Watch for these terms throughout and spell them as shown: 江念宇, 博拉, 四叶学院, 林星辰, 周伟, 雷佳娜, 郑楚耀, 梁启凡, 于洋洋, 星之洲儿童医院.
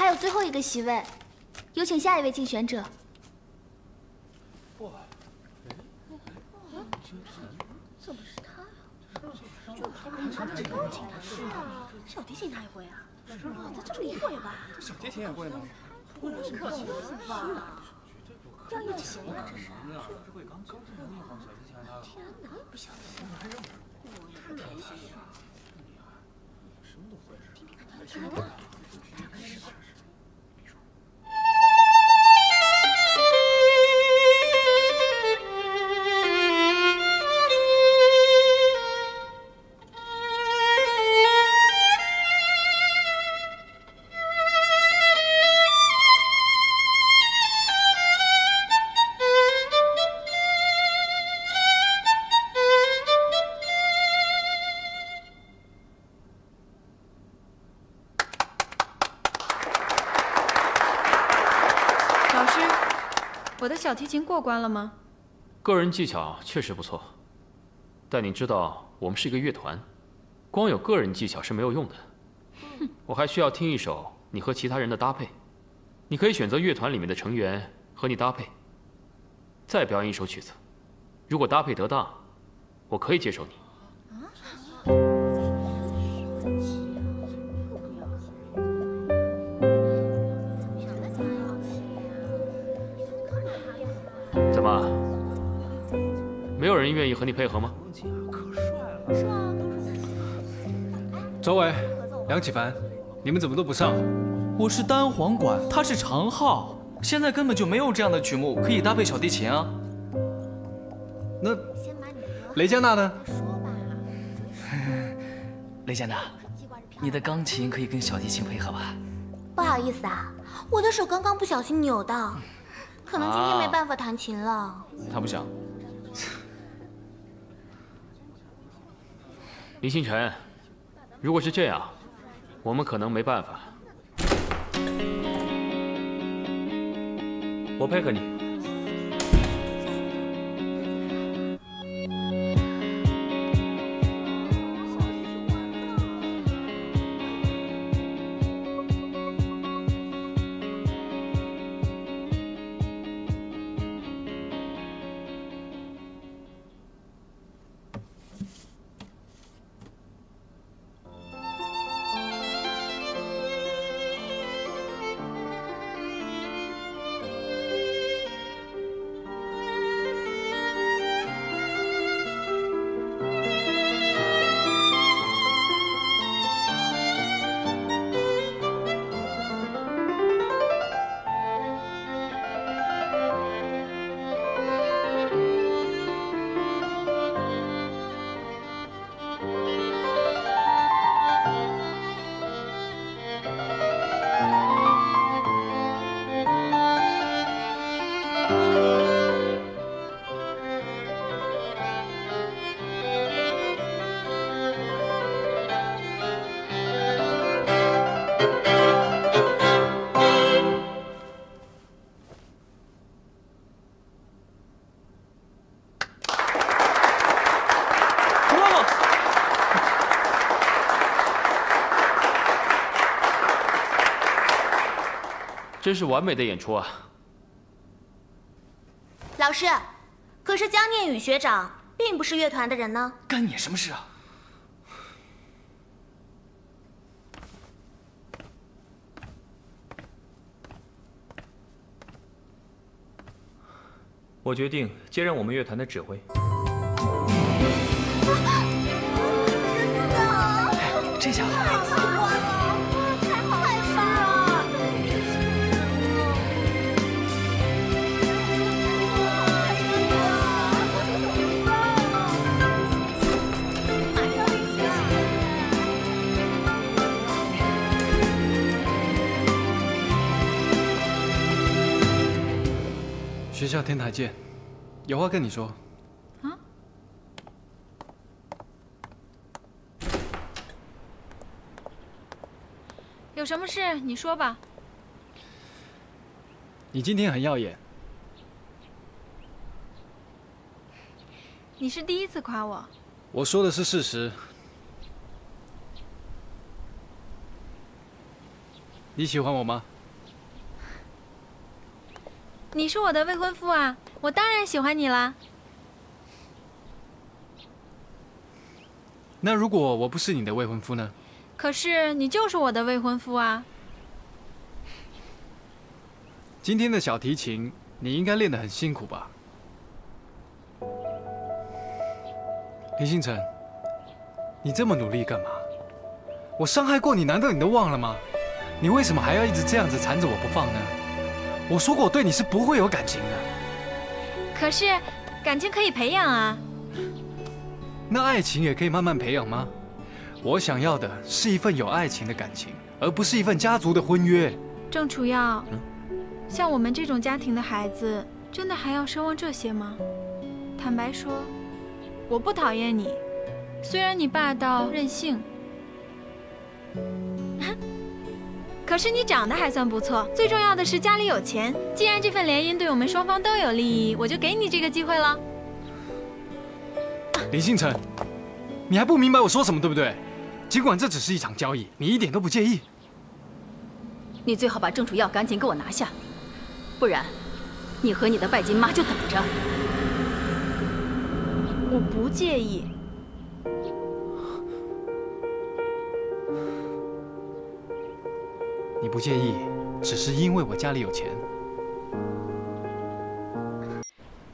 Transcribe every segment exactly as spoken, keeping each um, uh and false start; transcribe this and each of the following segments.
还有最后一个席位，有请下一位竞选者。哇，怎么是他呀？这他们他们是高级的，是啊，小提琴他也会啊。哇，他这么会吧？这小提琴也会吗？不是吧？要要行啊，这是。天哪，不行！我太厉害了。 什么？小提琴过关了吗？个人技巧确实不错，但你知道我们是一个乐团，光有个人技巧是没有用的。我还需要听一首你和其他人的搭配，你可以选择乐团里面的成员和你搭配，再表演一首曲子。如果搭配得当，我可以接受你。啊 怎么，没有人愿意和你配合吗？周伟、梁启凡，你们怎么都不上？我是单簧管，他是长号，现在根本就没有这样的曲目可以搭配小提琴啊。那雷佳娜呢？雷佳娜，你的钢琴可以跟小提琴配合吧？不好意思啊，我的手刚刚不小心扭到。 可能今天没办法弹琴了。啊、他不想。林星辰，如果是这样，我们可能没办法。我配合你。真是完美的演出啊！老师，可是江念宇学长并不是乐团的人呢，干你什么事啊？我决定接任我们乐团的指挥。啊、这下好。 学校天台见，有话跟你说。啊？有什么事你说吧。你今天很耀眼。你是第一次夸我。我说的是事实。你喜欢我吗？你是我的未婚夫啊，我当然喜欢你啦。那如果我不是你的未婚夫呢？可是你就是我的未婚夫啊。今天的小提琴，你应该练得很辛苦吧？林星辰，你这么努力干嘛？我伤害过你，难道你都忘了吗？你为什么还要一直这样子缠着我不放呢？ 我说过，我对你是不会有感情的。可是，感情可以培养啊。那爱情也可以慢慢培养吗？我想要的是一份有爱情的感情，而不是一份家族的婚约。郑楚耀，嗯、像我们这种家庭的孩子，真的还要奢望这些吗？坦白说，我不讨厌你，虽然你霸道任性。 可是你长得还算不错，最重要的是家里有钱。既然这份联姻对我们双方都有利益，我就给你这个机会了。林星辰，你还不明白我说什么对不对？尽管这只是一场交易，你一点都不介意。你最好把郑楚耀赶紧给我拿下，不然你和你的拜金妈就等着。我不介意。 你不介意，只是因为我家里有钱。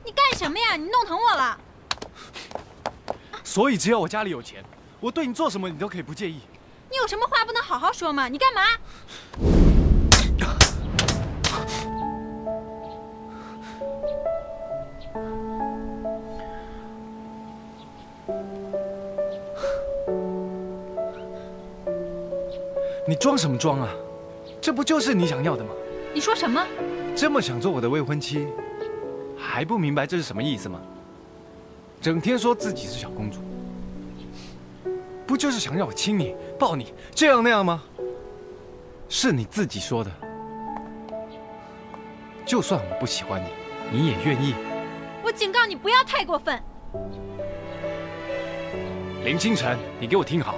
你干什么呀？你弄疼我了。所以只要我家里有钱，我对你做什么你都可以不介意。你有什么话不能好好说吗？你干嘛？你装什么装啊？ 这不就是你想要的吗？你说什么？这么想做我的未婚妻，还不明白这是什么意思吗？整天说自己是小公主，不就是想让我亲你、抱你，这样那样吗？是你自己说的。就算我不喜欢你，你也愿意。我警告你不要太过分。林清晨，你给我听好，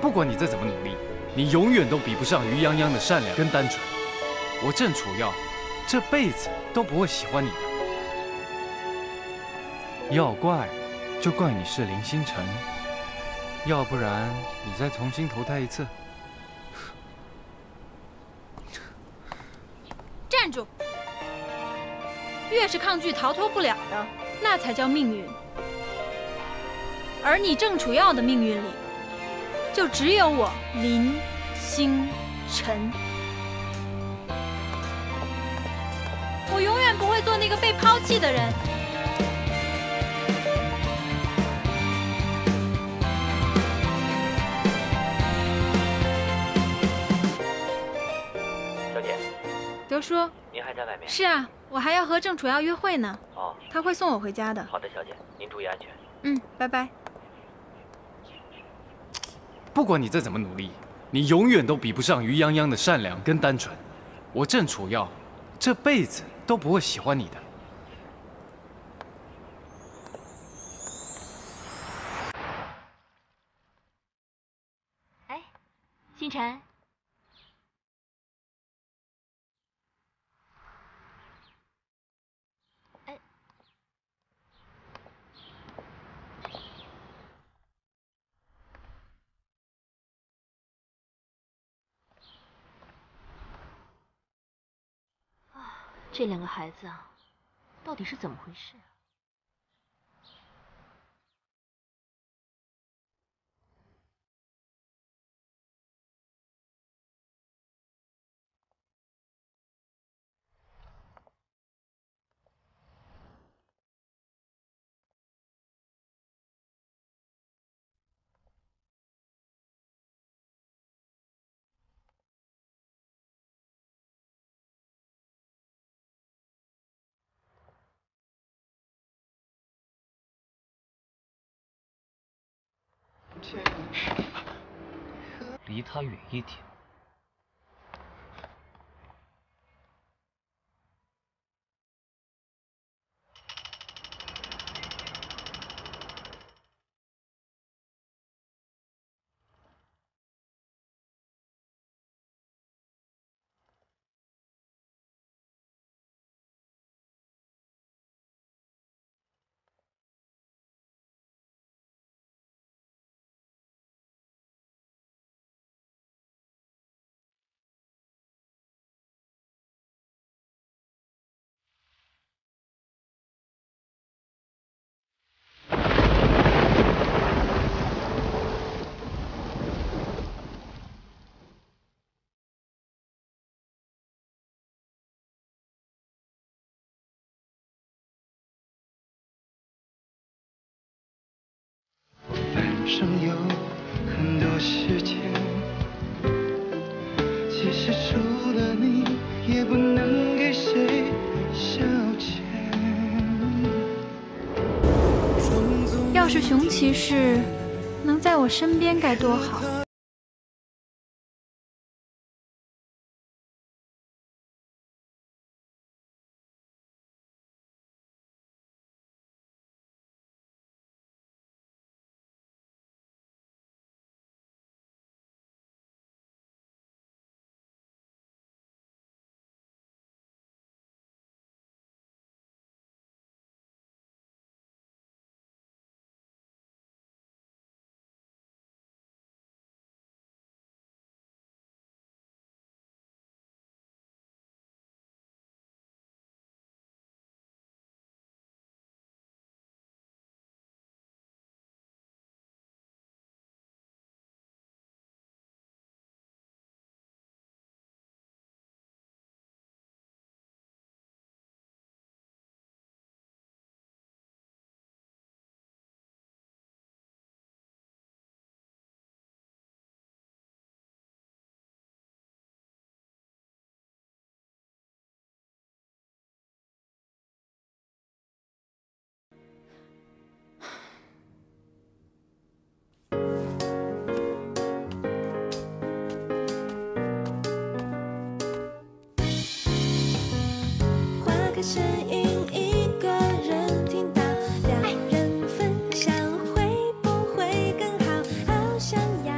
不管你再怎么努力。 你永远都比不上于洋洋的善良跟单纯，我郑楚耀这辈子都不会喜欢你的。要怪，就怪你是林星辰，要不然你再重新投胎一次。站住！越是抗拒逃脱不了的，那才叫命运。而你郑楚耀的命运里。 就只有我林星辰，我永远不会做那个被抛弃的人。小姐，德叔，您还在外面？是啊，我还要和郑楚耀约会呢。哦，他会送我回家的。好的，小姐，您注意安全。嗯，拜拜。 不管你再怎么努力，你永远都比不上于洋洋的善良跟单纯。我郑楚耀这辈子都不会喜欢你的。哎，星辰，哎。 这两个孩子啊，到底是怎么回事啊？离他远一点。上有很多时间，其实除了你，也不能给谁消遣。要是熊骑士能在我身边该多好。声音一个人听到，两人分享会不会更好？好想要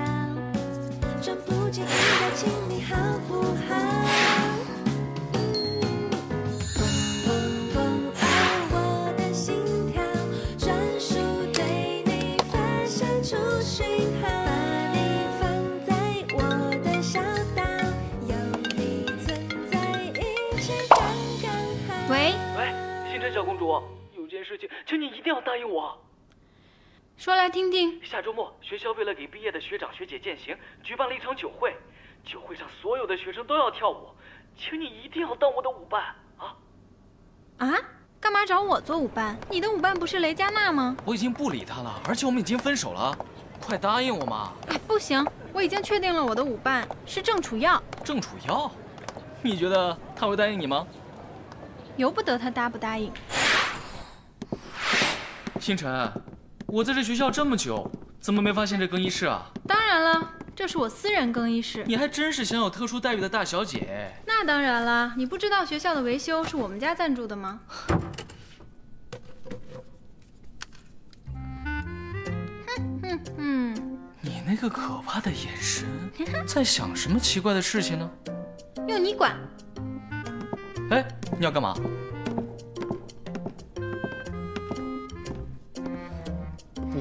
转不经意的亲你好不好？砰砰砰啊！我的心跳专属对你发射出讯号，把你放在我的小岛，有你存在一切刚刚好。 喂，喂，星辰小公主，有件事情，请你一定要答应我。说来听听。下周末，学校为了给毕业的学长学姐践行，举办了一场酒会。酒会上所有的学生都要跳舞，请你一定要当我的舞伴啊！啊？干嘛找我做舞伴？你的舞伴不是雷佳娜吗？我已经不理她了，而且我们已经分手了。快答应我嘛！哎，不行，我已经确定了我的舞伴是郑楚耀。郑楚耀？你觉得他会答应你吗？ 由不得他答不答应。星辰，我在这学校这么久，怎么没发现这更衣室啊？当然了，这是我私人更衣室。你还真是享有特殊待遇的大小姐。那当然了，你不知道学校的维修是我们家赞助的吗？哼哼哼！你那个可怕的眼神，在想什么奇怪的事情呢？用你管！ 哎，你要干嘛？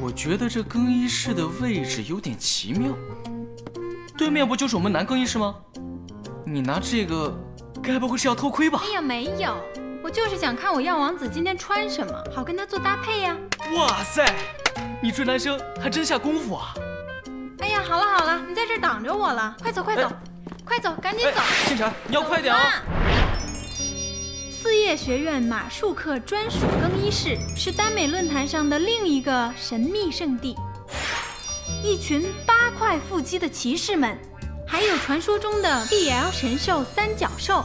我觉得这更衣室的位置有点奇妙，对面不就是我们男更衣室吗？你拿这个，该不会是要偷窥吧？哎呀，没有，我就是想看我药王子今天穿什么，好跟他做搭配呀。哇塞，你追男生还真下功夫啊！哎呀，好了好了，你在这挡着我了，快走快走，快走，赶紧走！星辰，你要快点啊！ 四叶学院马术课专属更衣室是耽美论坛上的另一个神秘圣地，一群八块腹肌的骑士们，还有传说中的 B L 神兽三角兽，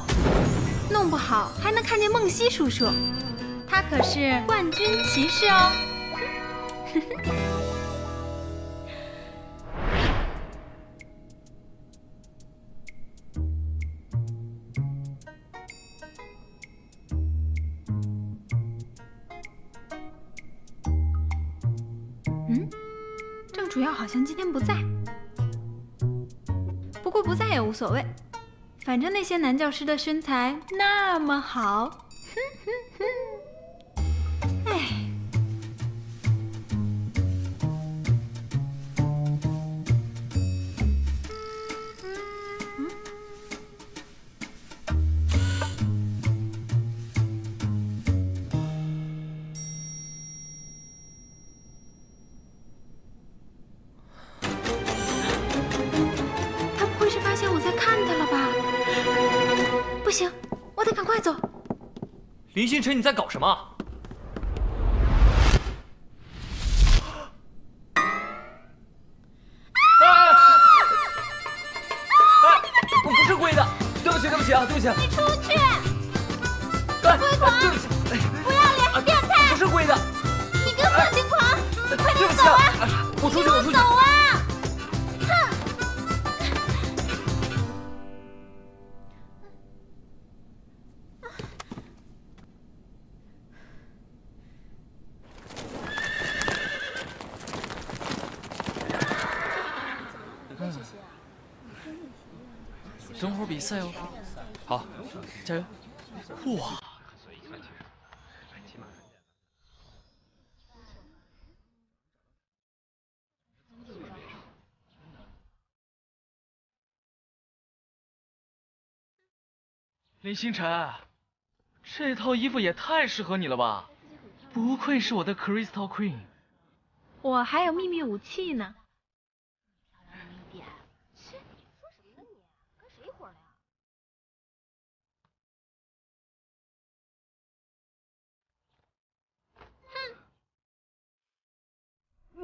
弄不好还能看见梦溪叔叔，他可是冠军骑士哦。主要好像今天不在，不过不在也无所谓，反正那些男教师的身材那么好，哼哼哼，哎，嗯。不行，我得赶快走。林星辰，你在搞什么？对不起，你出去！鬼狂，不要脸，变态！不是故意的，你个色情狂，快点走啊！我出去，我出去！走啊！哼！嗯，等会儿比赛哦。好，加油！哇！ 林星辰，这套衣服也太适合你了吧！不愧是我的 Crystal Queen。我还有秘密武器呢。你说什么呢？你跟谁一伙的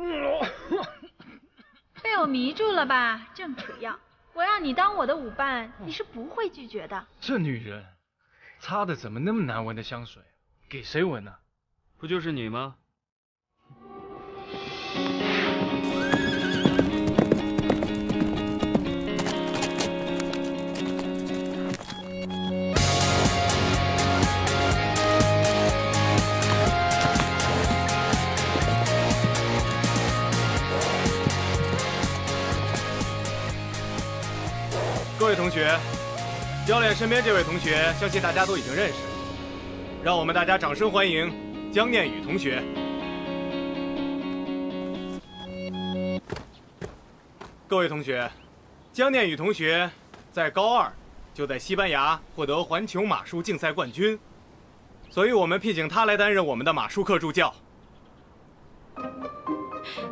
呀？哼！被我迷住了吧？正主要。 我让你当我的舞伴，你是不会拒绝的。这女人擦的怎么那么难闻的香水，给谁闻呢？不就是你吗？各位同学，教练身边这位同学，相信大家都已经认识。让我们大家掌声欢迎江念宇同学。各位同学，江念宇同学在高二就在西班牙获得环球马术竞赛冠军，所以我们聘请他来担任我们的马术课助教。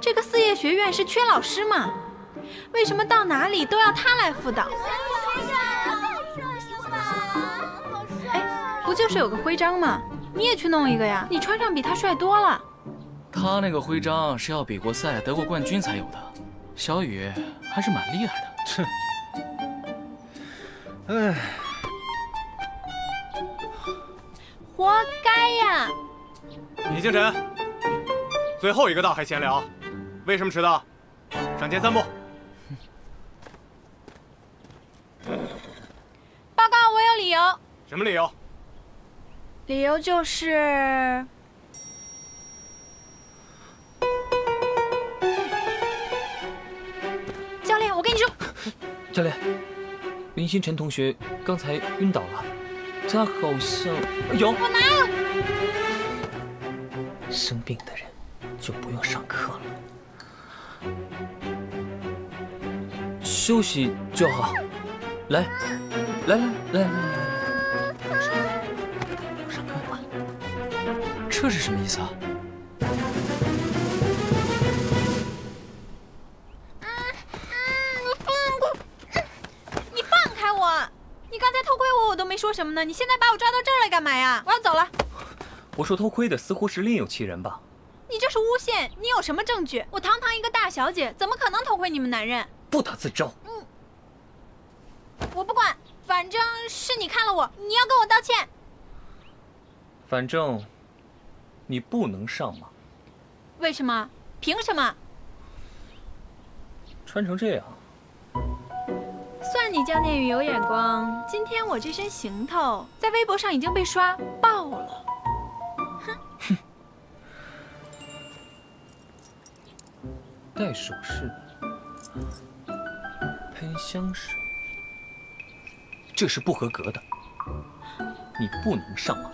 这个四叶学院是缺老师吗？ 为什么到哪里都要他来辅导？哎，不就是有个徽章吗？你也去弄一个呀！你穿上比他帅多了。他那个徽章是要比国赛得过冠军才有的。小雨还是蛮厉害的。哼。哎，活该呀！李星辰，最后一个到还闲聊，为什么迟到？上前三步。 报告，我有理由。什么理由？理由就是，教练，我跟你说，教练，林星辰同学刚才晕倒了，他好像有我哪有？生病的人就不用上课了，休息就好。 来，来来来来，上课吧。这是什么意思啊？嗯嗯、你放开我！你刚才偷窥我，我都没说什么呢。你现在把我抓到这儿来干嘛呀？我要走了。我说偷窥的似乎是另有其人吧？你这是诬陷！你有什么证据？我堂堂一个大小姐，怎么可能偷窥你们男人？不打自招。嗯。 我不管，反正是你看了我，你要跟我道歉。反正，你不能上马。为什么？凭什么？穿成这样，算你江念宇有眼光。今天我这身行头在微博上已经被刷爆了。哼。戴首饰，喷香水。 这是不合格的，你不能上马。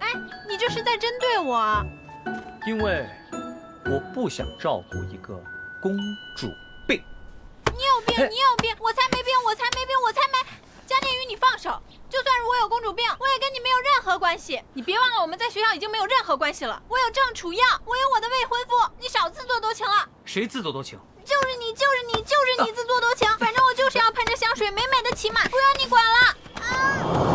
哎，你这是在针对我？因为我不想照顾一个公主病。你有病，你有病，我才没病，我才没病，我才没。江念宇，你放手！就算是我有公主病，我也跟你没有任何关系。你别忘了，我们在学校已经没有任何关系了。我有郑楚耀，我有我的未婚夫，你少自作多情了。谁自作多情？ 就是你，就是你，就是你自作多情！反正我就是要喷着香水美美的骑马，不用你管了。啊啊、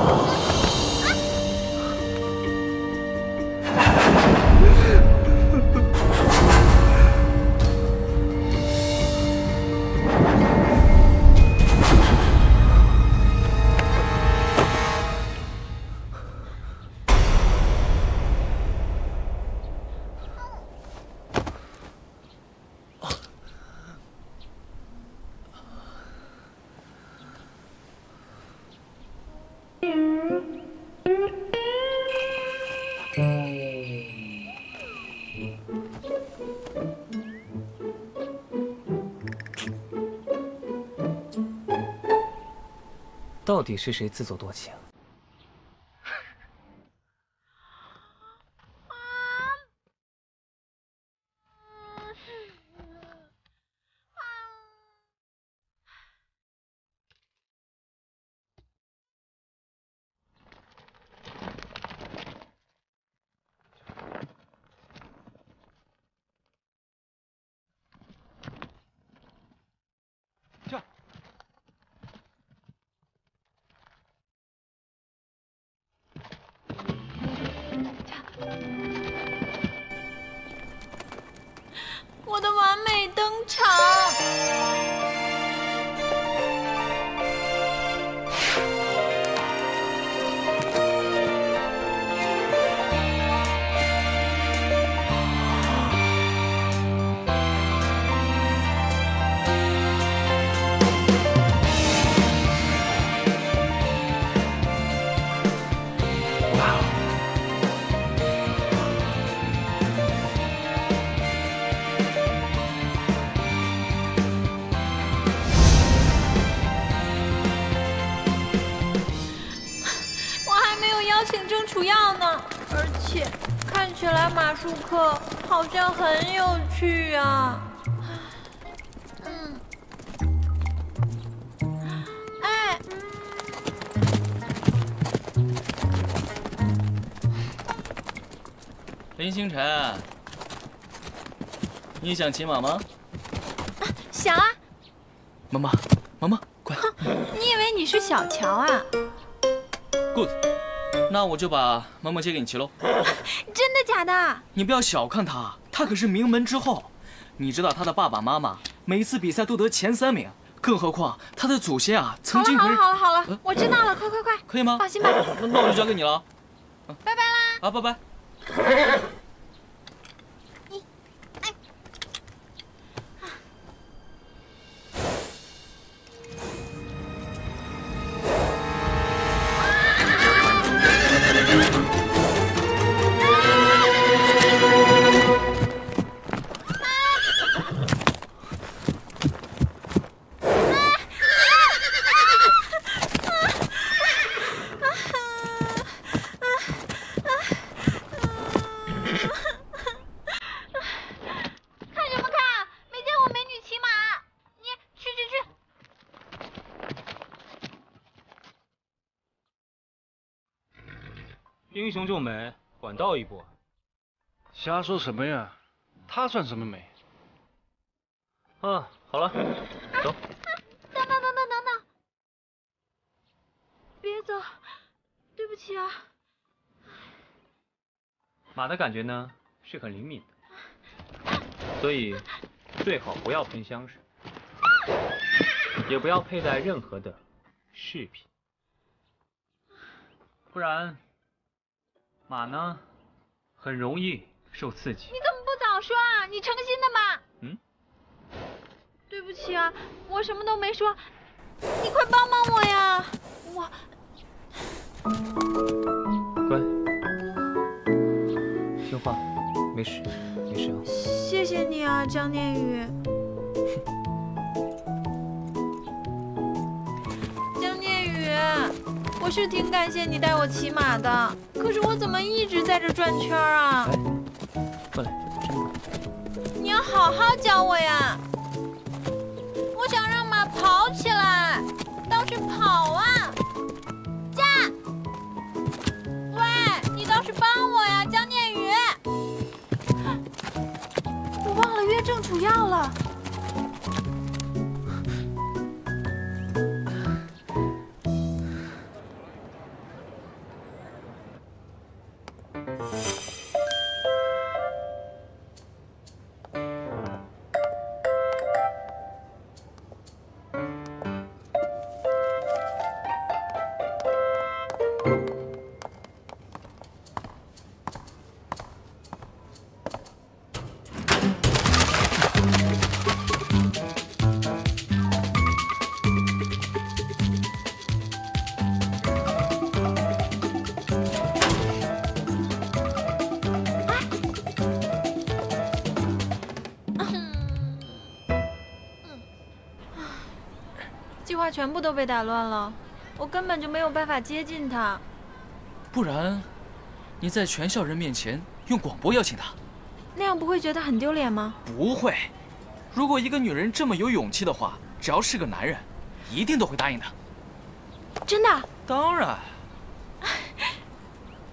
到底是谁自作多情？我的完美登场！马术课好像很有趣啊，嗯，哎，林星辰，你想骑马吗？啊，想啊！妈妈，妈妈，快！你以为你是小乔啊 ？Good， 那我就把妈妈借给你骑喽。 真的假的？你不要小看他，他可是名门之后。你知道他的爸爸妈妈每次比赛都得前三名，更何况他的祖先啊，曾经可是……好了好了好了好了，我知道了，快快快，可以吗？放心吧，那我就交给你了，拜拜啦！啊，拜拜。你，哎，啊。 英雄救美，晚到一步。瞎说什么呀？他算什么美？啊，好了，走。啊啊、等等等等等等，别走，对不起啊。马的感觉呢是很灵敏的，所以最好不要喷香水，也不要佩戴任何的饰品，不然。 马呢，很容易受刺激。你怎么不早说啊？你诚心的吗？嗯。对不起啊，我什么都没说，你快帮帮我呀！我。乖，听话，没事，没事啊。谢谢你啊，江念宇。江念宇。 我是挺感谢你带我骑马的，可是我怎么一直在这转圈啊？哎，过来，你要好好教我呀！我想让马跑起来，倒是跑啊！驾！喂，你倒是帮我呀，江念宇！我忘了约郑楚耀了。 计划全部都被打乱了，我根本就没有办法接近他。不然，你在全校人面前用广播邀请他，那样不会觉得很丢脸吗？不会，如果一个女人这么有勇气的话，只要是个男人，一定都会答应的。真的？当然。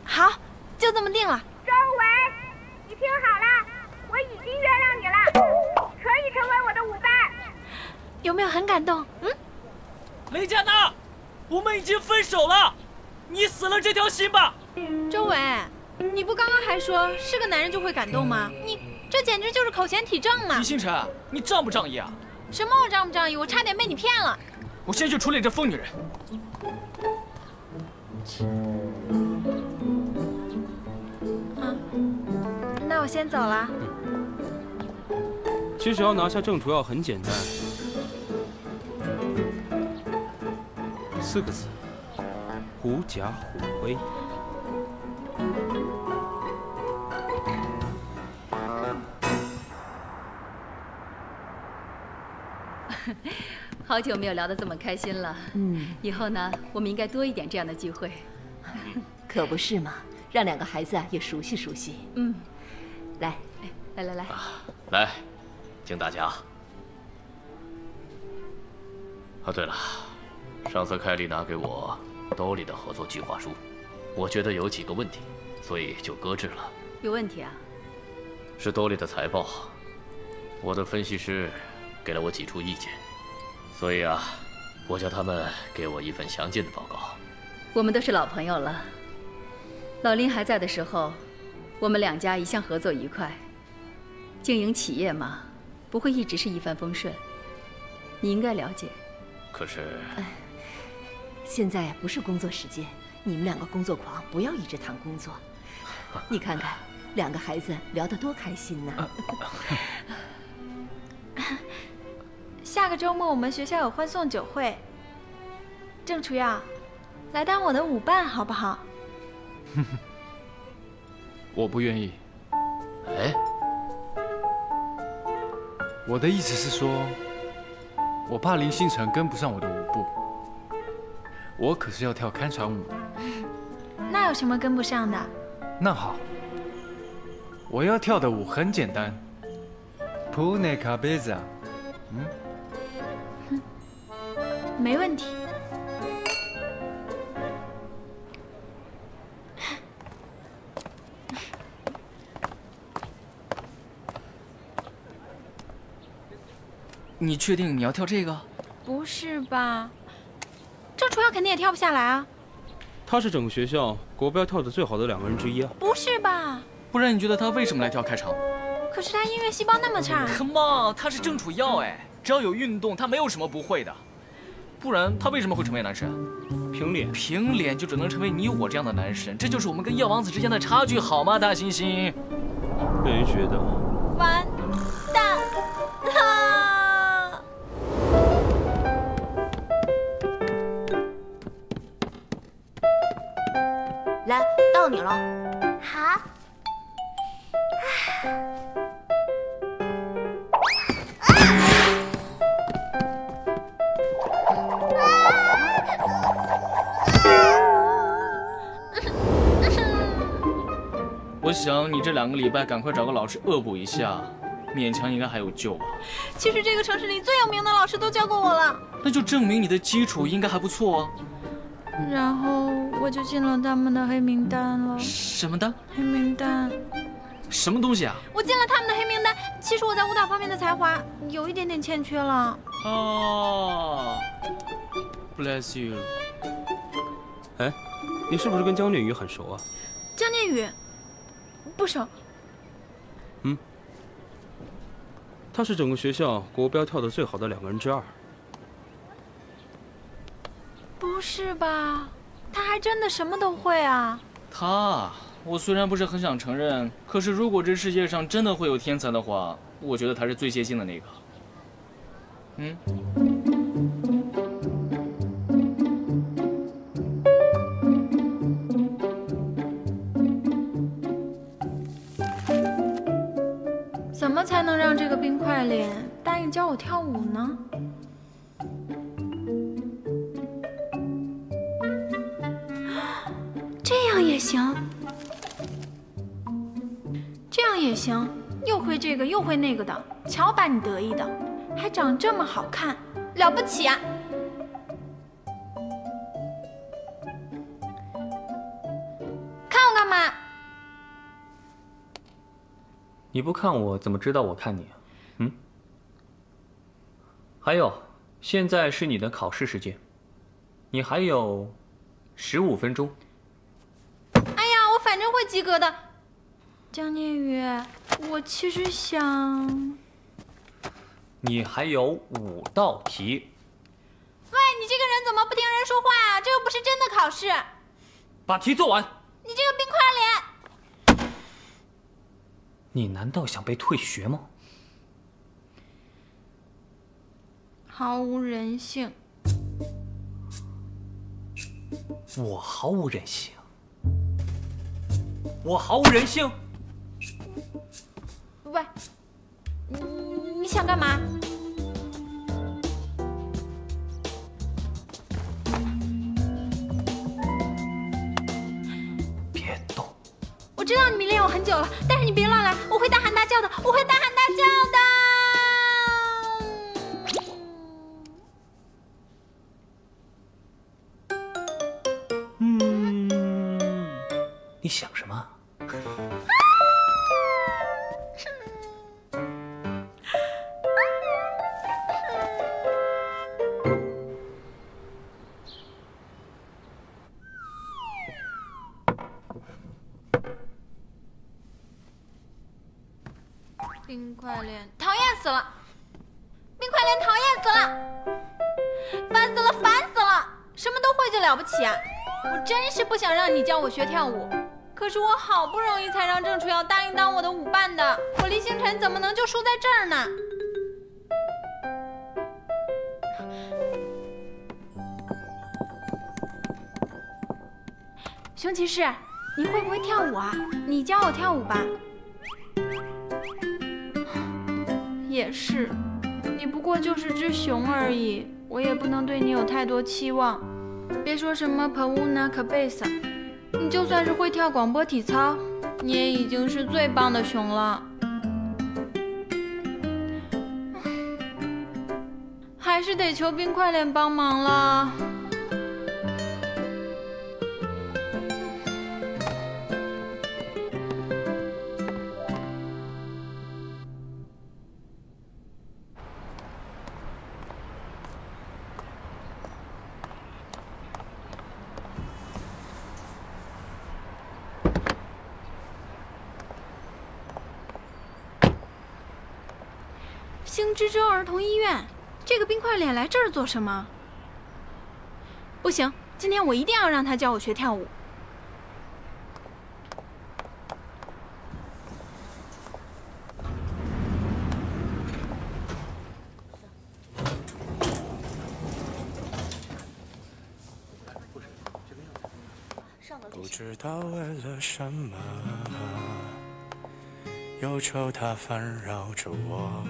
好，就这么定了。周文，你听好了，我已经原谅你了，可以成为我的舞伴。有没有很感动？嗯。 雷佳娜，我们已经分手了，你死了这条心吧。周伟，你不刚刚还说是个男人就会感动吗？你这简直就是口嫌体正嘛！李星辰，你仗不仗义啊？什么我仗不仗义？我差点被你骗了。我先去处理这疯女人。啊，那我先走了。其实要拿下郑楚耀很简单。 四个字，狐假虎威。好久没有聊得这么开心了。嗯，以后呢，我们应该多一点这样的聚会。可不是嘛，让两个孩子啊也熟悉熟悉。嗯，来，来来来，来，敬大家。啊，对了。 上次凯莉拿给我兜里的合作计划书，我觉得有几个问题，所以就搁置了。有问题啊？是兜里的财报，我的分析师给了我几处意见，所以啊，我叫他们给我一份详尽的报告。我们都是老朋友了，老林还在的时候，我们两家一向合作愉快。经营企业嘛，不会一直是一帆风顺，你应该了解。可是。 现在不是工作时间，你们两个工作狂，不要一直谈工作。你看看，两个孩子聊得多开心呢。下个周末我们学校有欢送酒会，郑楚耀，来当我的舞伴好不好？我不愿意。哎，我的意思是说，我怕林星辰跟不上我的舞步。 我可是要跳看场舞的，那有什么跟不上的？那好，我要跳的舞很简单 ，Pune Cabeza， 嗯，没问题。你确定你要跳这个？不是吧？ 郑楚耀肯定也跳不下来啊！他是整个学校国标跳得最好的两个人之一啊！不是吧？不然你觉得他为什么来跳开场？可是他音乐细胞那么差。Come on， 他是郑楚耀哎，只要有运动，他没有什么不会的。不然他为什么会成为男神？凭脸，凭脸就只能成为你我这样的男神，这就是我们跟药王子之间的差距，好吗，大猩猩？没觉得。完蛋了！ 来，到你了。好。我想你这两个礼拜赶快找个老师恶补一下，勉强应该还有救吧。其实这个城市里最有名的老师都教过我了。那就证明你的基础应该还不错啊。然后。 我就进了他们的黑名单了。什么单？黑名单。什么东西啊？我进了他们的黑名单。其实我在舞蹈方面的才华有一点点欠缺了。哦。Bless you。哎，你是不是跟江念宇很熟啊？江念宇，不熟。嗯。他是整个学校国标跳得最好的两个人之二。不是吧？ 他还真的什么都会啊！他，我虽然不是很想承认，可是如果这世界上真的会有天才的话，我觉得他是最接近的那个。嗯。怎么才能让这个冰块脸答应教我跳舞呢？也行，这样也行，又会这个又会那个的，瞧把你得意的，还长这么好看，了不起啊！看我干嘛？你不看我怎么知道我看你啊？嗯？还有，现在是你的考试时间，你还有十五分钟。 反正会及格的，江念宇，我其实想……你还有五道题。喂，你这个人怎么不听人说话啊？这又不是真的考试。把题做完。你这个冰块脸！你难道想被退学吗？毫无人性。我毫无人性。 我毫无人性。喂，你你想干嘛？别动！我知道你迷恋我很久了，但是你别乱来，我会大喊大叫的，我会大喊大叫的。嗯，你想什么？ 冰块脸，讨厌死了！冰块脸，讨厌死了！烦死了，烦死了！什么都会就了不起啊！我真是不想让你教我学跳舞。 可是我好不容易才让郑楚瑶答应当我的舞伴的，我黎星辰怎么能就输在这儿呢？熊骑士，你会不会跳舞啊？你教我跳舞吧。也是，你不过就是只熊而已，我也不能对你有太多期望。别说什么 Pauna Cabeza。 你就算是会跳广播体操，你也已经是最棒的熊了。还是得求冰块脸帮忙了。星之洲儿童医院，这个冰块脸来这儿做什么？不行，今天我一定要让他教我学跳舞。不知道为了什么，忧愁它烦扰着我。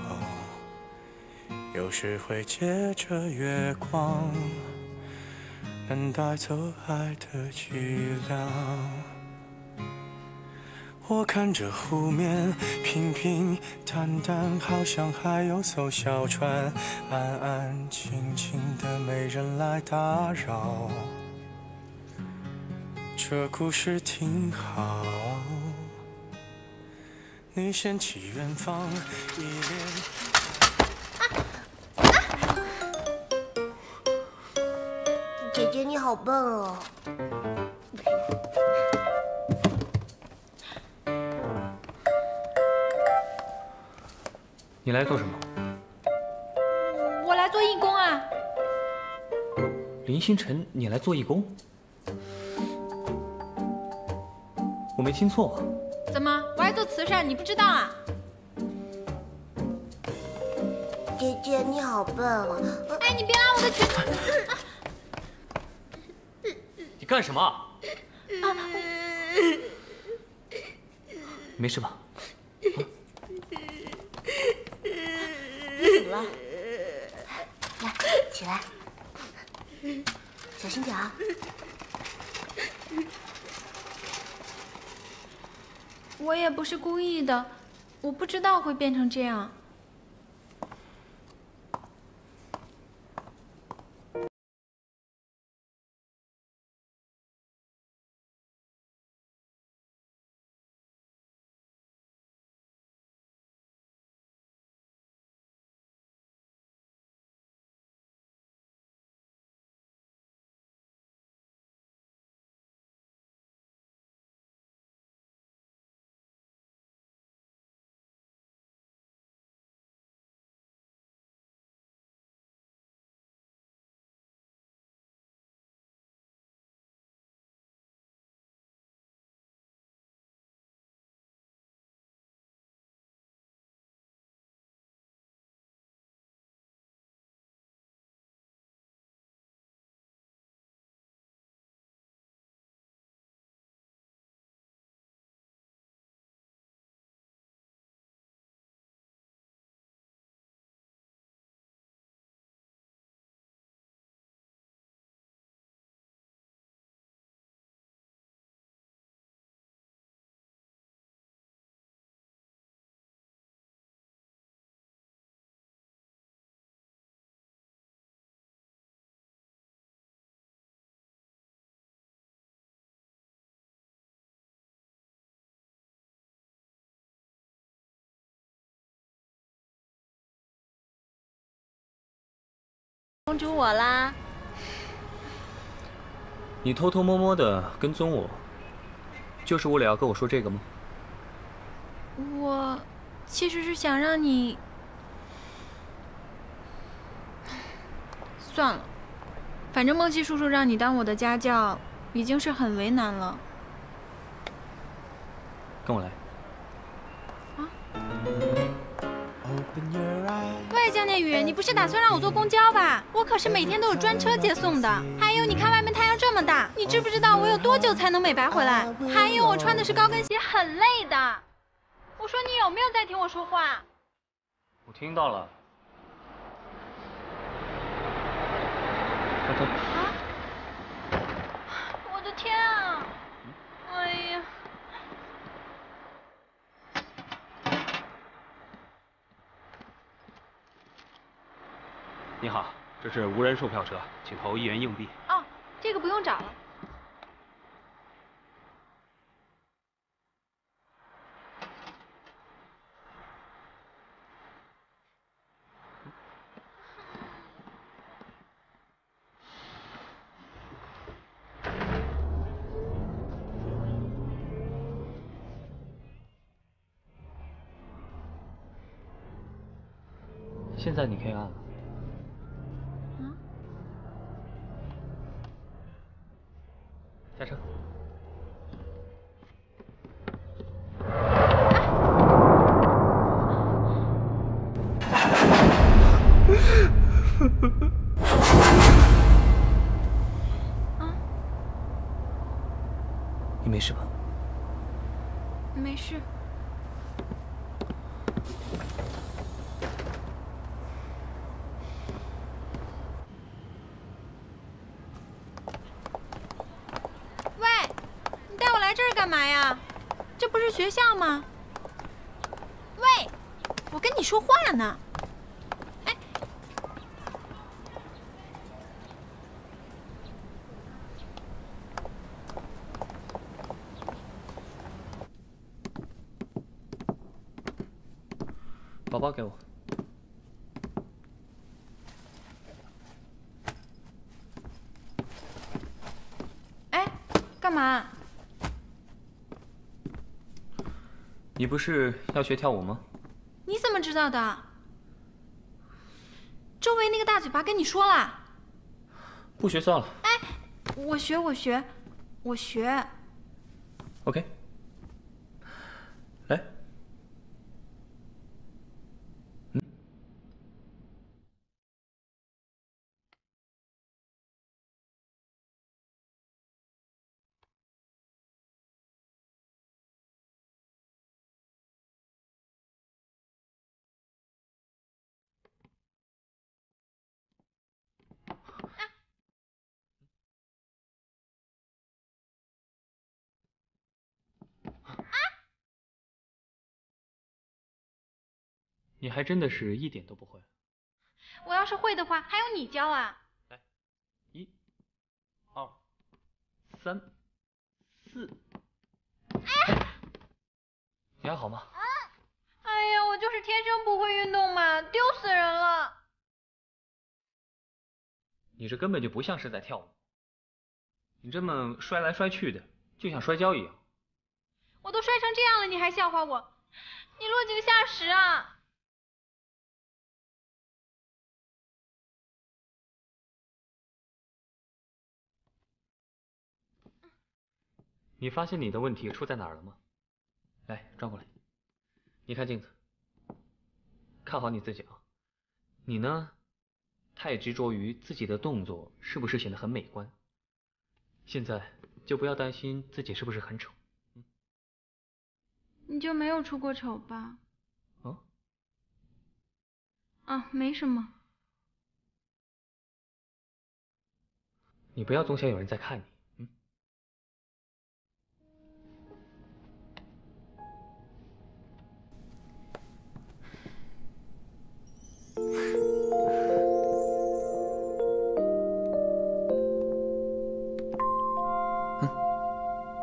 有时会借着月光，能带走爱的凄凉。我看着湖面平平淡淡，好像还有艘小船，安安静静的，没人来打扰。这故事挺好。你掀起远方一帘。 姐姐你好笨哦！你来做什么？我来做义工啊！林星辰，你来做义工？我没听错吧？怎么，我还做慈善，你不知道啊？姐姐你好笨哦！哎，你别拉我的裙子！ 干什么？啊、没事吧？啊、你怎么了？来，起来，小心点啊！我也不是故意的，我不知道会变成这样。 公主我啦！你偷偷摸摸的跟踪我，就是为了要跟我说这个吗？我其实是想让你……算了，反正梦溪叔叔让你当我的家教，已经是很为难了。跟我来。啊！喂，江念宇，你不是打算让我坐公交吧？ 我可是每天都有专车接送的，还有你看外面太阳这么大，你知不知道我有多久才能美白回来？还有我穿的是高跟鞋，很累的。我说你有没有在听我说话？我听到了。啊！我的天啊！哎呀！你好。 这是无人售票车，请投一元硬币。哦，这个不用找了。现在你可以按了。 下车。啊！你没事吧？没事。学校吗？喂，我跟你说话呢。哎，包包给我。 你不是要学跳舞吗？你怎么知道的？周围那个大嘴巴跟你说了。不学算了。哎，我学，我学，我学。OK。来。嗯。你还真的是一点都不会。我要是会的话，还用你教啊？来，一、二、三、四。哎呀！你还好吗？啊！哎呀，我就是天生不会运动嘛，丢死人了。你这根本就不像是在跳舞，你这么摔来摔去的，就像摔跤一样。我都摔成这样了，你还笑话我？你落井下石啊！ 你发现你的问题出在哪儿了吗？来，转过来，你看镜子，看好你自己啊。你呢，太执着于自己的动作是不是显得很美观。现在就不要担心自己是不是很丑。嗯、你就没有出过丑吧？啊？啊，没什么。你不要总想有人在看你。 嗯，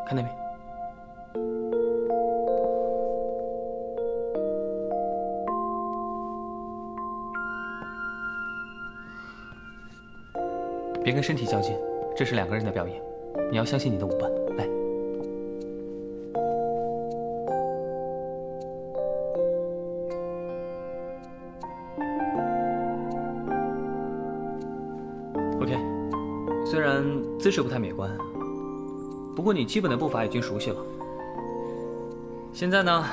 看那边。别跟身体较劲，这是两个人的表演，你要相信你的舞伴。来。 虽然姿势不太美观，不过你基本的步伐已经熟悉了。现在呢，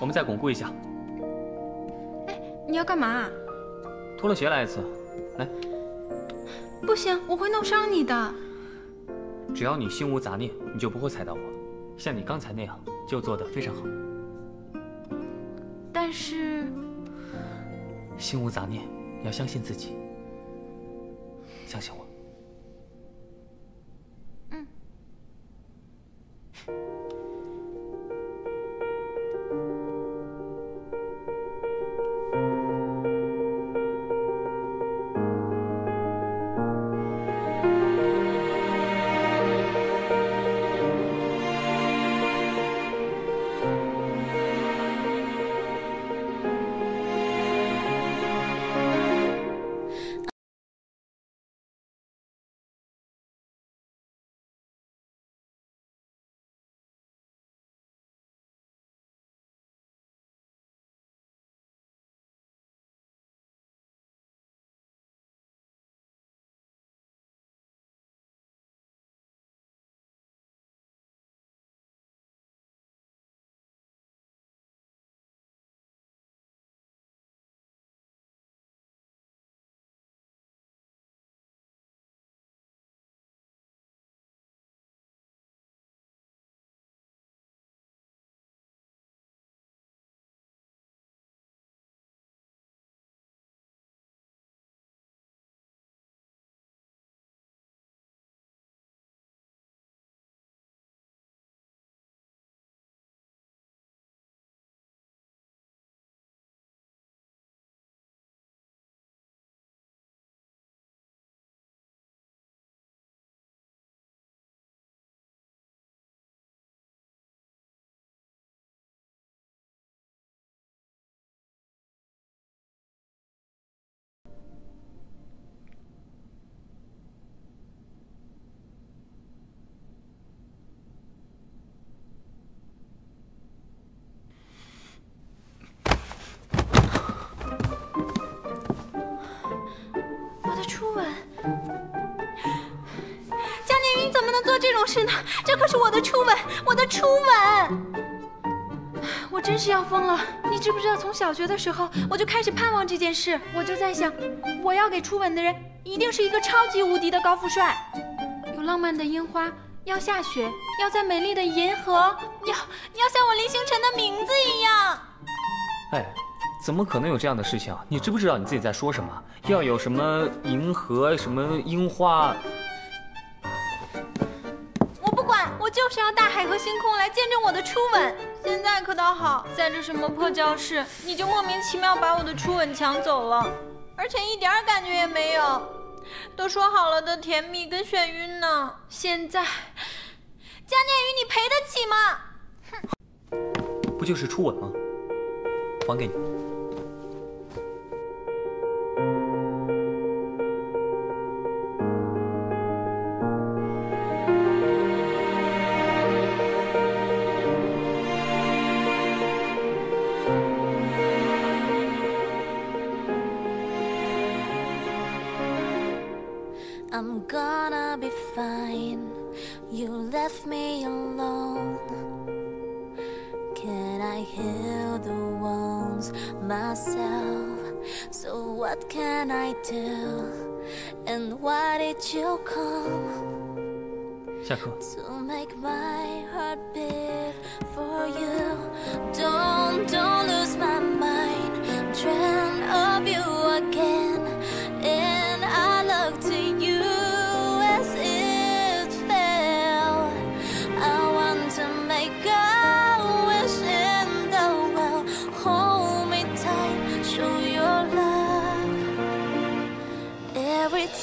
我们再巩固一下。哎，你要干嘛？脱了鞋来一次，来。不行，我会弄伤你的。只要你心无杂念，你就不会踩到我。像你刚才那样，就做得非常好。但是，心无杂念，你要相信自己，相信我。 是呢，这可是我的初吻，我的初吻，我真是要疯了！你知不知道，从小学的时候我就开始盼望这件事，我就在想，我要给初吻的人一定是一个超级无敌的高富帅，有浪漫的樱花，要下雪，要在美丽的银河，要要像我林星辰的名字一样。哎，怎么可能有这样的事情啊？你知不知道你自己在说什么？要有什么银河，什么樱花？ 我我就是要大海和星空来见证我的初吻。现在可倒好，在这什么破教室，你就莫名其妙把我的初吻抢走了，而且一点感觉也没有。都说好了的甜蜜跟眩晕呢，现在，江念宇，你赔得起吗？哼，不就是初吻吗？还给你。 I'm gonna be fine. You left me alone. Can I heal the wounds myself? So what can I do? And why did you come? 下课。To make my heart beat for you. Don't don't lose my mind. Dream of you again. And I look to you.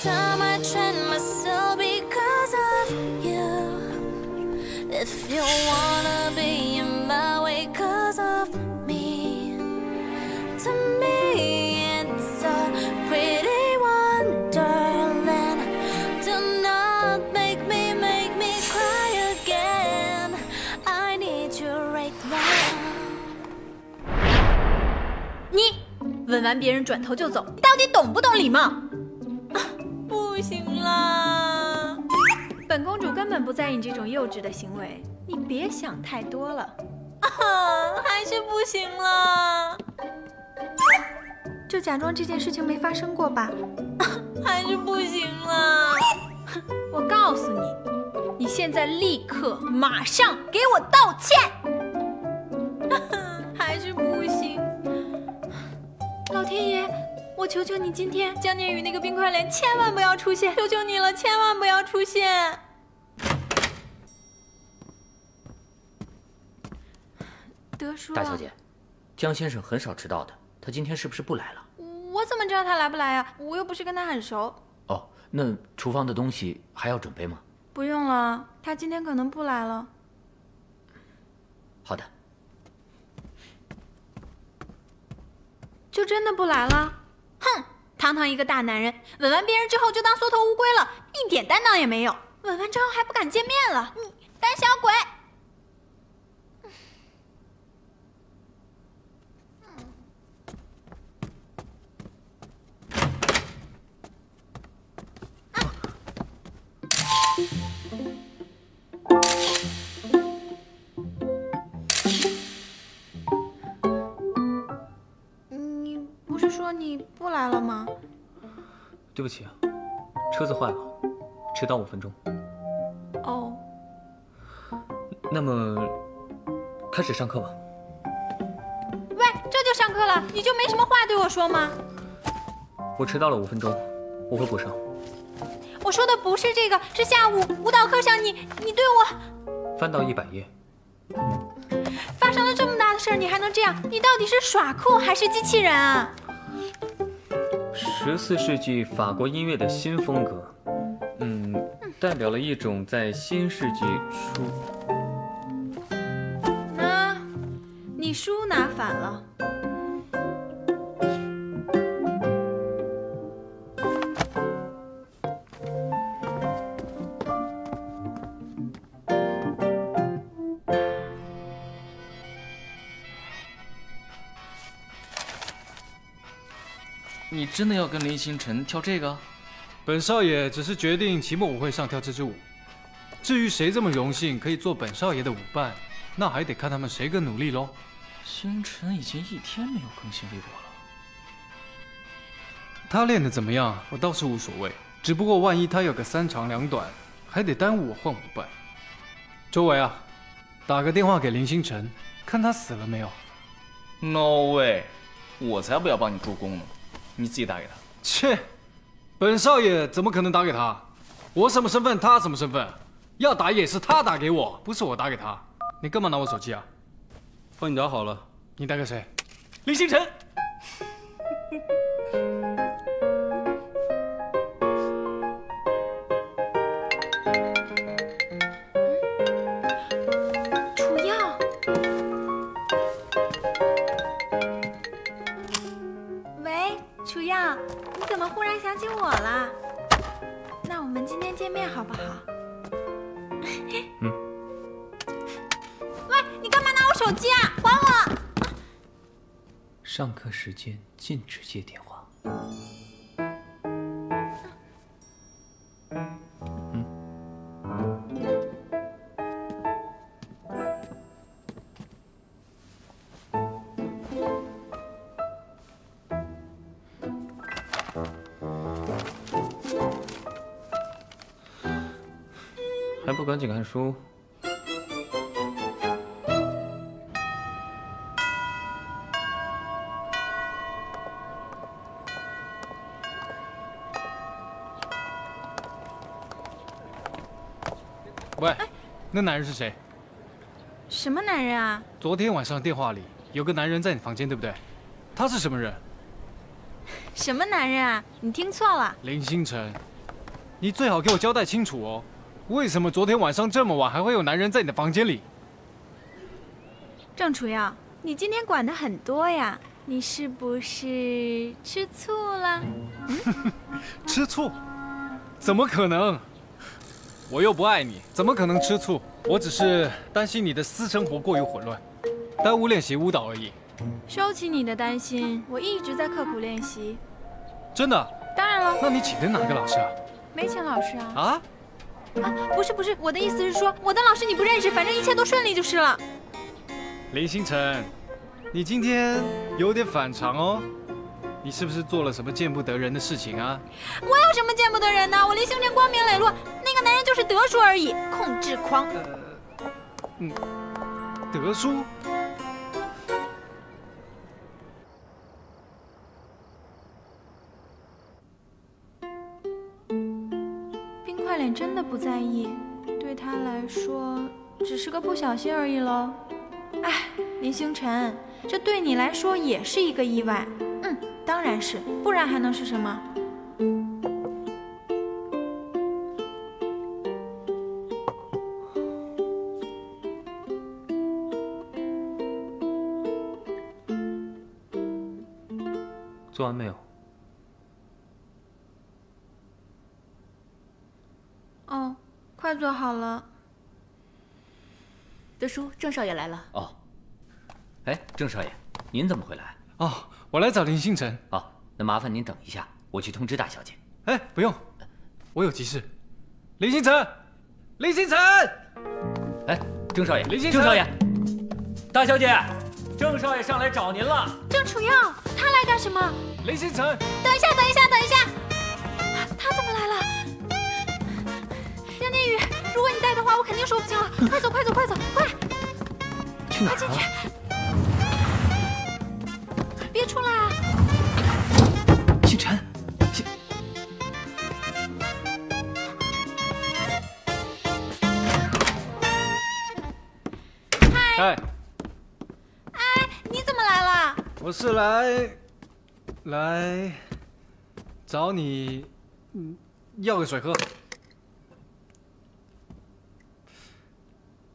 Time I train myself because of you. If you wanna be in my way, cause of me. To me, it's a pretty wonderland. Do not make me, make me cry again. I need you right now. 你吻完别人转头就走，到底懂不懂礼貌？ 不行啦，本公主根本不在意你这种幼稚的行为，你别想太多了。啊，还是不行啦，就假装这件事情没发生过吧。啊，还是不行啦。我告诉你，你现在立刻马上给我道歉。还是不行，老天爷。 我求求你，今天江念宇那个冰块脸千万不要出现！求求你了，千万不要出现！德叔，大小姐，江先生很少迟到的，他今天是不是不来了？我怎么知道他来不来啊？我又不是跟他很熟。哦，那厨房的东西还要准备吗？不用了，他今天可能不来了。好的。就真的不来了？ 哼，堂堂一个大男人，吻完别人之后就当缩头乌龟了，一点担当也没有。吻完之后还不敢见面了，你胆小鬼！啊 说你不来了吗？对不起啊，车子坏了，迟到五分钟。哦。那么，开始上课吧。喂，这就上课了，你就没什么话对我说吗？我迟到了五分钟，我会补上。我说的不是这个，是下午舞蹈课上你你对我。翻到一百页。发生了这么大的事儿，你还能这样？你到底是耍酷还是机器人啊？ 十四世纪法国音乐的新风格，嗯，代表了一种在新世纪初。啊，你书拿反了。你真的要跟林星辰跳这个？本少爷只是决定期末舞会上跳这支舞，至于谁这么荣幸可以做本少爷的舞伴，那还得看他们谁更努力喽。星辰已经一天没有更新微博了，他练得怎么样，我倒是无所谓，只不过万一他有个三长两短，还得耽误我换舞伴。周围啊，打个电话给林星辰，看他死了没有。No way， 我才不要帮你助攻呢。 你自己打给他。切，本少爷怎么可能打给他？我什么身份，他什么身份？要打也是他打给我，不是我打给他。你干嘛拿我手机啊？帮你打好了。你打给谁？林星辰。楚耀。喂，楚耀，你怎么忽然想起我了？那我们今天见面好不好？ 嗯，喂，你干嘛拿我手机啊？还我！上课时间禁止接电话。嗯。还不赶紧看书！喂，那男人是谁？什么男人啊？昨天晚上电话里有个男人在你房间，对不对？他是什么人？什么男人啊？你听错了。林星辰，你最好给我交代清楚哦。 为什么昨天晚上这么晚还会有男人在你的房间里？郑楚耀，你今天管的很多呀，你是不是吃醋了？嗯、吃醋？怎么可能？我又不爱你，怎么可能吃醋？我只是担心你的私生活过于混乱，耽误练习舞蹈而已。收起你的担心，我一直在刻苦练习。真的？当然了。那你请的哪个老师啊？没请老师啊。啊？ 啊，不是不是，我的意思是说，我的老师你不认识，反正一切都顺利就是了。林星辰，你今天有点反常哦，你是不是做了什么见不得人的事情啊？我有什么见不得人呢？我林星辰光明磊落，那个男人就是德叔而已，控制狂。呃，嗯，德叔。 真的不在意，对他来说只是个不小心而已喽。哎，林星辰，这对你来说也是一个意外。嗯，当然是，不然还能是什么？做完没有？ 哦，快做好了。德叔，郑少爷来了。哦，哎，郑少爷，您怎么会来？哦，我来找林星辰。哦，那麻烦您等一下，我去通知大小姐。哎，不用，我有急事。林星辰，林星辰，哎，郑少爷，林星辰，郑少爷，大小姐，郑少爷上来找您了。郑楚耀，他来干什么？林星辰，等一下，等一下，等一下，啊、他怎么来了？ 如果你在的话，我肯定说不清了。快走，快走，快走，快！去哪儿？快进去！别出来啊！星辰，星。嗨。哎，你怎么来了？我是来，来找你，嗯，要个水喝。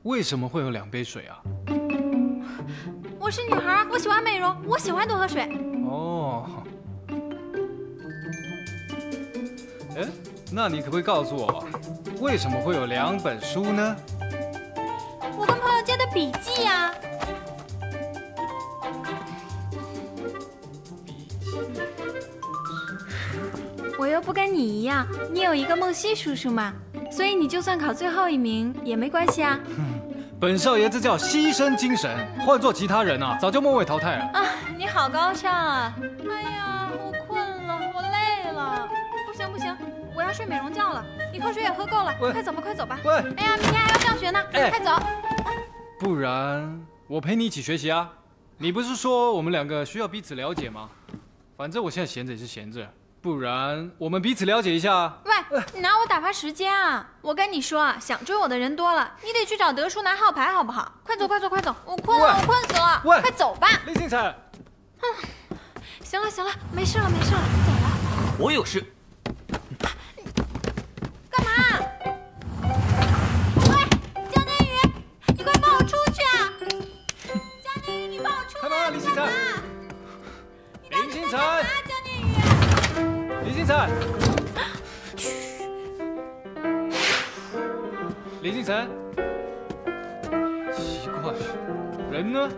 为什么会有两杯水啊？我是女孩，我喜欢美容，我喜欢多喝水。哦，哎，那你可不可以告诉我，为什么会有两本书呢？我跟朋友借的笔记呀。我又不跟你一样，你有一个梦溪叔叔嘛，所以你就算考最后一名也没关系啊。 本少爷这叫牺牲精神，换做其他人啊，早就末位淘汰了。啊，你好高尚啊！哎呀，我困了，我累了，不行不行，我要睡美容觉了。你喝水也喝够了，快走吧，快走吧。喂，哎呀，明天还要上学呢，哎、快走。不然我陪你一起学习啊。你不是说我们两个需要彼此了解吗？反正我现在闲着也是闲着，不然我们彼此了解一下。喂，你拿我打发时间啊！我跟你说啊，想追我的人多了，你得去找德叔拿号牌，好不好？快走，快走，快走！我困了，我困死了！喂，快走吧！林星辰，嗯，行了，行了，没事了，没事了，走了。我有事。 林星辰，奇怪，人呢？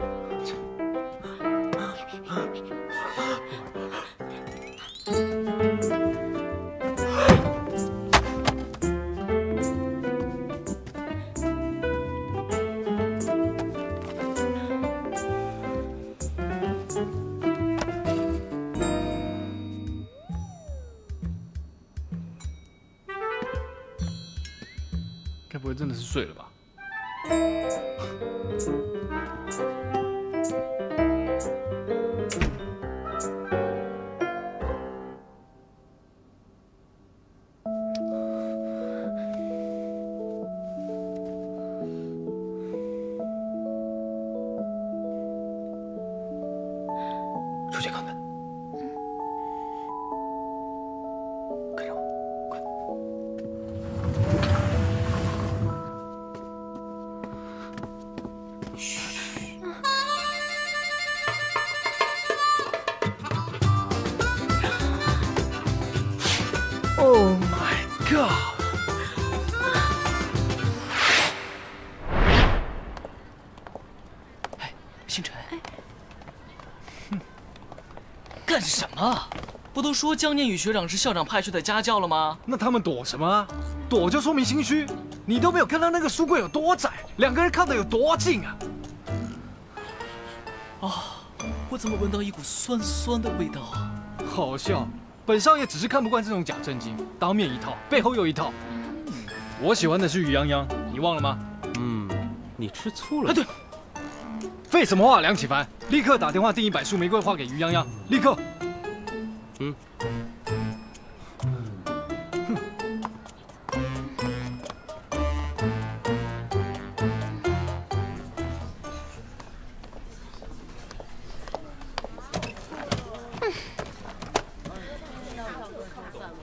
该不会真的是睡了吧？出去看看。 Oh my god！ 哎，星辰，哎、干什么？不都说江念宇学长是校长派去的家教了吗？那他们躲什么？躲就说明心虚。你都没有看到那个书柜有多窄，两个人靠得有多近啊！哦，我怎么闻到一股酸酸的味道啊？好笑。 本少爷只是看不惯这种假正经，当面一套，背后又一套。我喜欢的是雨洋洋，你忘了吗？嗯，你吃醋了。哎，对，废什么话，梁启凡，立刻打电话订一百束玫瑰花给于洋洋，立刻。嗯。哼。嗯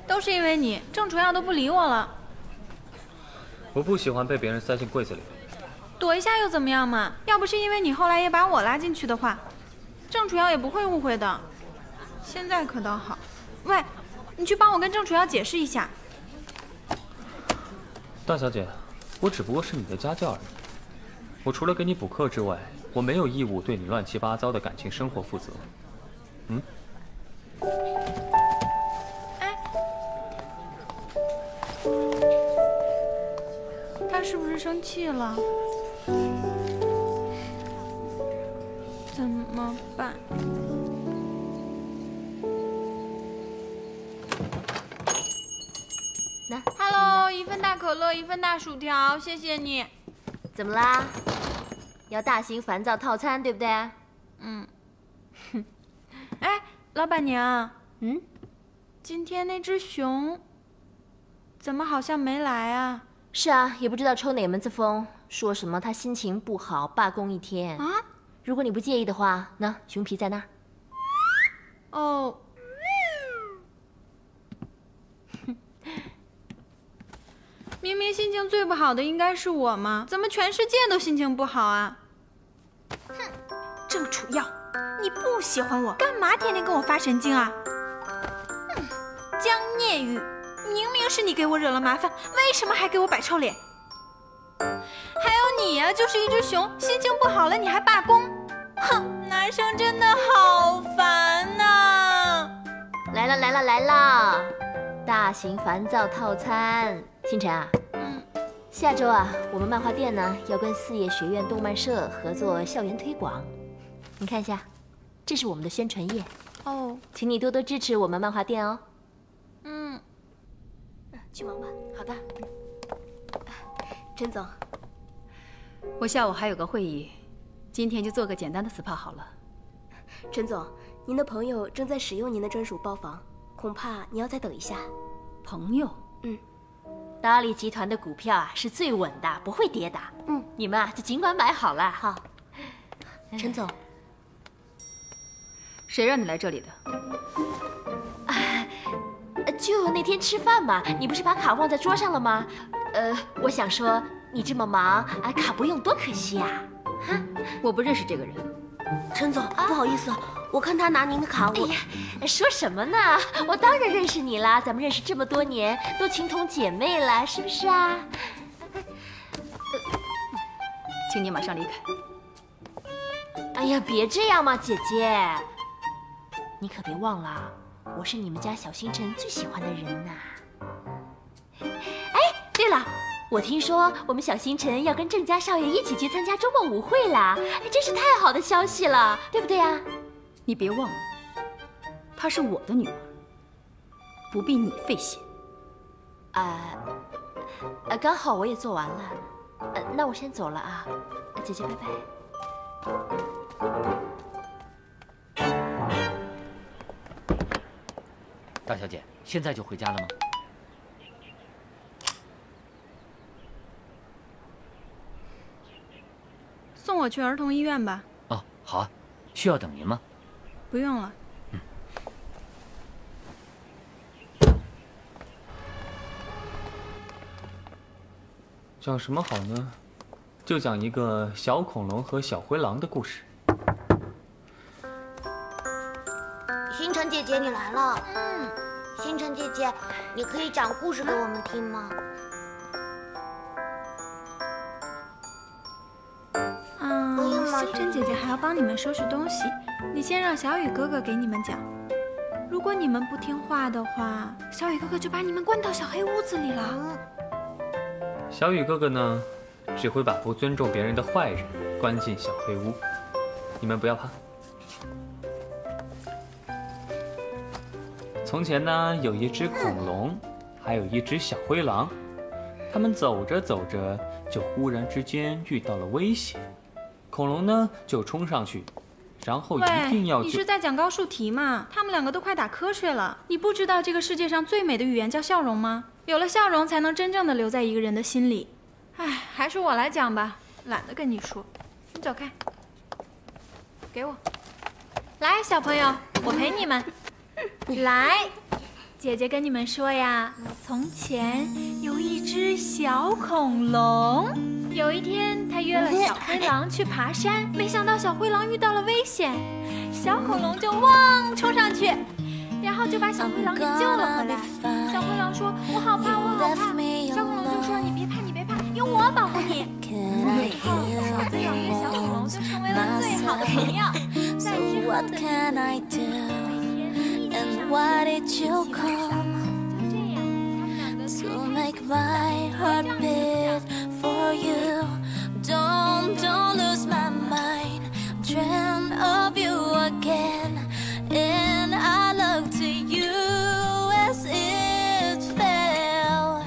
都是因为你，郑楚耀都不理我了。我不喜欢被别人塞进柜子里，躲一下又怎么样嘛？要不是因为你后来也把我拉进去的话，郑楚耀也不会误会的。现在可倒好，喂，你去帮我跟郑楚耀解释一下。大小姐，我只不过是你的家教而已，我除了给你补课之外，我没有义务对你乱七八糟的感情生活负责。嗯。 他是不是生气了？怎么办？来 ，Hello， 一份大可乐，一份大薯条，谢谢你。怎么啦？要大型烦躁套餐对不对？嗯。哎，老板娘。嗯。今天那只熊怎么好像没来啊？ 是啊，也不知道抽哪门子风，说什么他心情不好，罢工一天啊。如果你不介意的话，那熊皮在那儿。哦。明明心情最不好的应该是我嘛，怎么全世界都心情不好啊？哼，郑楚耀，你不喜欢我，干嘛天天跟我发神经啊？嗯，江念宇。 明明是你给我惹了麻烦，为什么还给我摆臭脸？还有你啊，就是一只熊，心情不好了你还罢工，哼，男生真的好烦呐！来了来了来了，大型烦躁套餐，星辰啊，嗯，下周啊，我们漫画店呢要跟四叶学院动漫社合作校园推广，你看一下，这是我们的宣传页哦，请你多多支持我们漫画店哦。 去忙吧。好的，甄总，我下午还有个会议，今天就做个简单的 S P A 好了。甄总，您的朋友正在使用您的专属包房，恐怕您要再等一下。朋友，嗯，达利集团的股票啊是最稳的，不会跌的。嗯，你们啊就尽管买好了。好，陈总，谁让你来这里的？啊，就那天吃饭嘛，你不是把卡忘在桌上了吗？呃，我想说你这么忙，啊，卡不用多可惜呀。哈，我不认识这个人。陈总，不好意思。 我看他拿您的卡，我哎呀，说什么呢？我当然认识你啦，咱们认识这么多年，都情同姐妹了，是不是啊？请你马上离开。哎呀，别这样嘛，姐姐，你可别忘了，我是你们家小星辰最喜欢的人呐。哎，对了，我听说我们小星辰要跟郑家少爷一起去参加周末舞会啦，真是太好的消息了，对不对啊？ 你别忘了，她是我的女儿，不必你费心。啊，呃，刚好我也做完了，呃，那我先走了啊，姐姐拜拜。大小姐，现在就回家了吗？送我去儿童医院吧。哦，好啊，需要等您吗？ 不用了。嗯。讲什么好呢？就讲一个小恐龙和小灰狼的故事。星辰姐姐，你来了。嗯。星辰姐姐，你可以讲故事给我们听吗？嗯。星辰姐姐还要帮你们收拾东西。 你先让小雨哥哥给你们讲，如果你们不听话的话，小雨哥哥就把你们关到小黑屋子里了。小雨哥哥呢，只会把不尊重别人的坏人关进小黑屋，你们不要怕。从前呢，有一只恐龙，还有一只小灰狼，他们走着走着就忽然之间遇到了危险，恐龙呢就冲上去。 然后一定要，你是在讲高数题吗？他们两个都快打瞌睡了。你不知道这个世界上最美的语言叫笑容吗？有了笑容，才能真正的留在一个人的心里。哎，还是我来讲吧，懒得跟你说。你走开，给我。来，小朋友，我陪你们。来，姐姐跟你们说呀，从前有一只小恐龙。 有一天，他约了小灰狼去爬山，没想到小灰狼遇到了危险，小恐龙就汪冲上去，然后就把小灰狼给救了回来。小灰狼说：“我好怕，我好怕。”小恐龙就说：“你别怕，你别怕，有我保护你。”以后，小灰狼跟小恐龙就成为了最好的朋友。在之后的每天，一起上学，一起玩耍，就这样，他们两个。 For you, don't don't lose my mind. Dream of you again, and I look to you as it fell.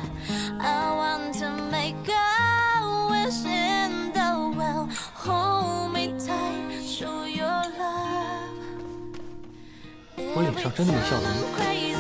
I want to make a wish in the well. Hold me tight, show your love. 我脸上真的有笑容。